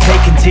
Take into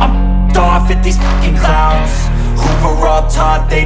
I'm off at these fucking clowns who were all taught they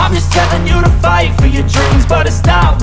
I'm just telling you to fight for your dreams, but it's not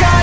God.